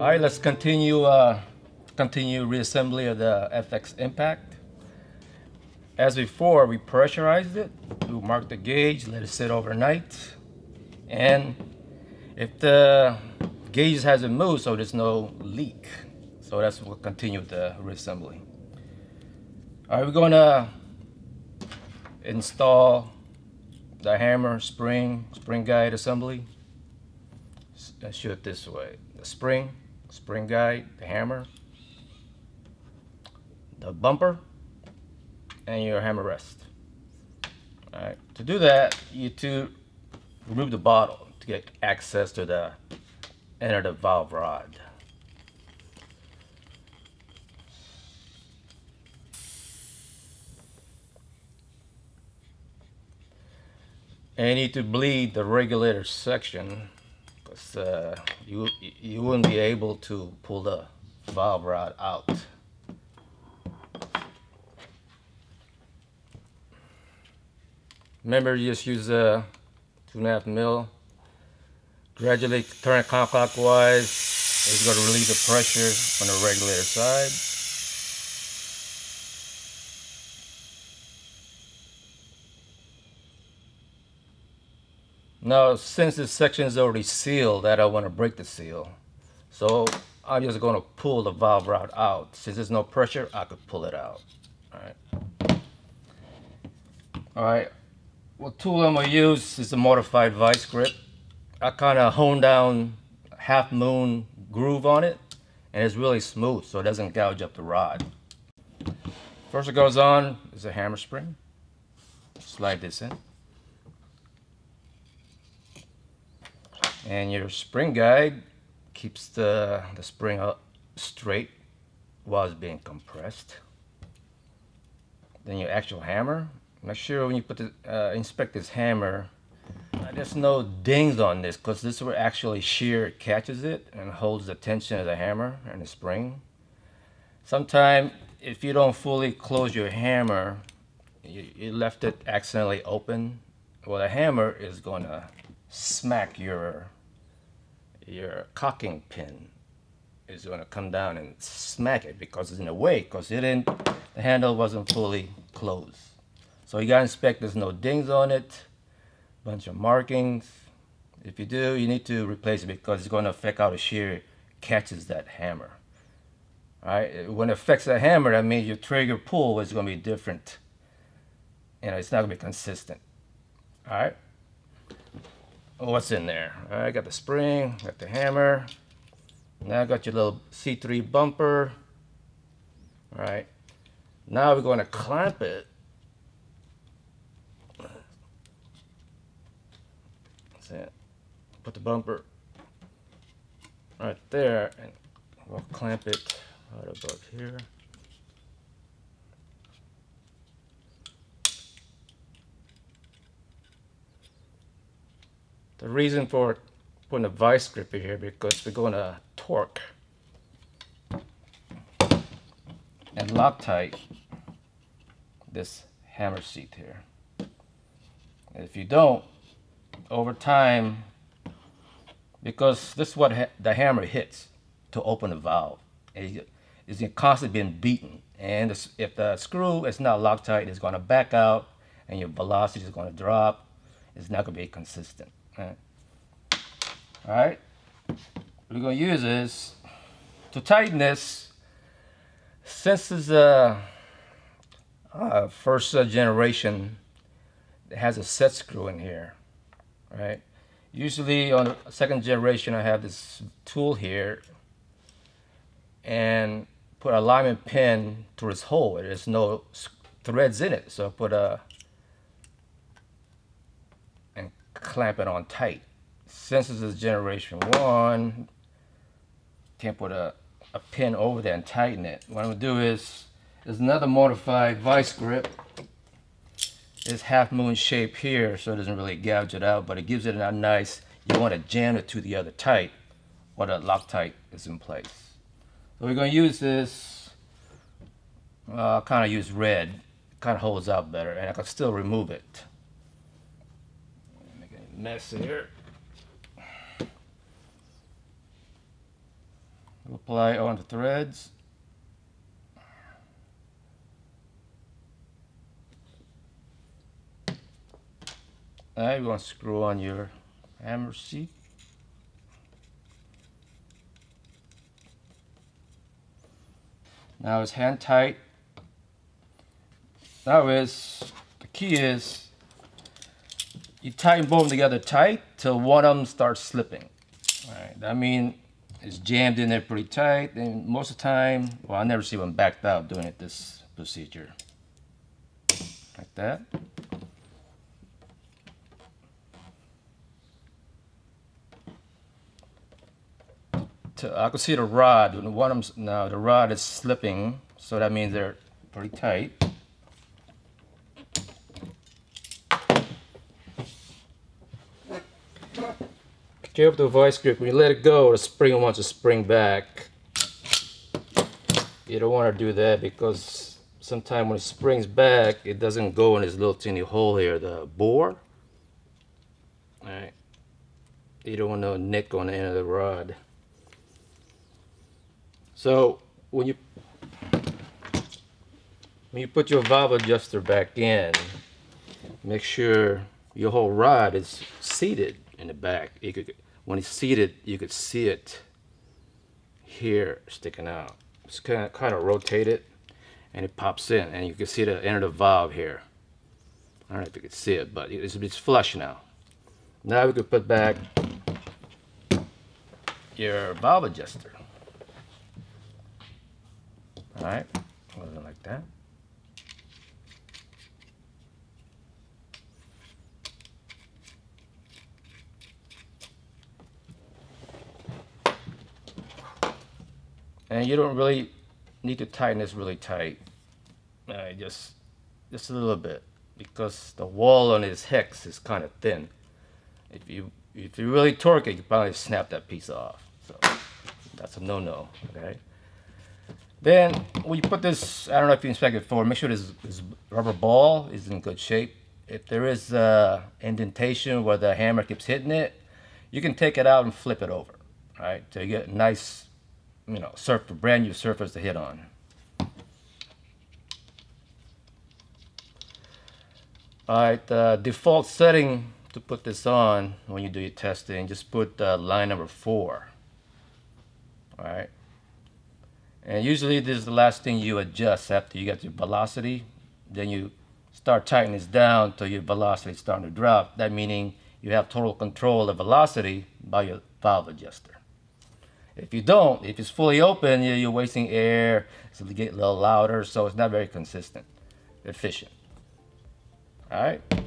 All right, let's continue reassembly of the FX Impact. As before, we pressurized it. We marked the gauge, let it sit overnight, and if the gauge hasn't moved, so there's no leak. So that's what continued the reassembly. All right, we're gonna install the hammer spring guide assembly. Let's show it this way: the spring guide, the hammer, the bumper, and your hammer rest. All right. To do that, you need to remove the bottle to get access to the valve rod. And you need to bleed the regulator section, because you wouldn't be able to pull the valve rod out. Remember, you just use a 2.5 mil. Gradually turn it counterclockwise. It's going to relieve the pressure on the regulator side. Now, since this section is already sealed, I don't want to break the seal. So I'm just going to pull the valve rod out. Since there's no pressure, I could pull it out. All right. All right. What tool I'm going to use is a modified vice grip. I kind of honed down half moon groove on it, and it's really smooth, so it doesn't gouge up the rod. First it goes on is a hammer spring. Slide this in. And your spring guide keeps the spring up straight while it's being compressed. Then your actual hammer. Make sure when you put the, inspect this hammer, there's no dings on this, because this is where actually shear catches it and holds the tension of the hammer and the spring. Sometimes if you don't fully close your hammer, you left it accidentally open, well, the hammer is going to smack your cocking pin. It's going to come down and smack it because it's in the way, because the handle wasn't fully closed. So you got to inspect there's no dings on it. Bunch of markings. If you do, you need to replace it, because it's going to affect how the shear catches that hammer. All right, when it affects the hammer, that means your trigger pull is going to be different. You know, it's not going to be consistent. All right. What's in there? All right, I got the spring, got the hammer. Now I got your little C3 bumper. All right. Now we're going to clamp it. Put the bumper right there, and we'll clamp it right above here. The reason for putting a vice grip here, because we're going to torque and Loctite this hammer seat here. And if you don't, over time, because this is what the hammer hits to open the valve. It's constantly being beaten, and if the screw is not Loctite, it's going to back out, and your velocity is going to drop. It's not going to be consistent. All right, what we're going to use is to tighten this. Since this is a first generation, it has a set screw in here. Right. Usually on the second generation, I have this tool here and put a lineman pin through this hole. There's no threads in it, so I put a and clamp it on tight. Since this is generation one, can't put a pin over there and tighten it. What I'm gonna do is there's another modified vice grip. This half moon shape here, so it doesn't really gouge it out, but it gives it a nice, you want to jam it to the other tight while the Loctite is in place. So we're going to use this, I'll kind of use red, it kind of holds out better, and I can still remove it. Make a mess here. apply onto threads. Now you want to screw on your hammer seat. Now it's hand tight. Now is the key is you tighten both together tight till one of them starts slipping. All right, that means it's jammed in there pretty tight. And most of the time, well, I never see one backed out doing it this procedure. Like that. I can see the rod. One of them, now the rod is slipping, so that means they're pretty tight. Careful with the vice grip. When you let it go, the spring wants to spring back. You don't want to do that because sometimes when it springs back, it doesn't go in this little tiny hole here, the bore. All right. You don't want no nick on the end of the rod. So when you put your valve adjuster back in, make sure your whole rod is seated in the back. You could, when it's seated, you could see it here sticking out. Just kind of rotate it, and it pops in, and you can see the end of the valve here. I don't know if you can see it, but it's flush now. Now we could put back your valve adjuster. All right, like that. And you don't really need to tighten this really tight. Just a little bit, because the wall on this hex is kind of thin. If you really torque it, you probably snap that piece off. So that's a no-no. Okay. Then when you put this, I don't know if you inspect it before, make sure this rubber ball is in good shape. If there is an indentation where the hammer keeps hitting it, you can take it out and flip it over, right? So you get a nice, you know, brand new surface to hit on. All right, the default setting to put this on when you do your testing, just put line number 4, all right? And usually this is the last thing you adjust after you get your velocity. Then you start tightening this down till your velocity is starting to drop. That meaning you have total control of velocity by your valve adjuster. If you don't, if it's fully open, you're wasting air, so you get a little louder, so it's not very consistent, efficient. All right.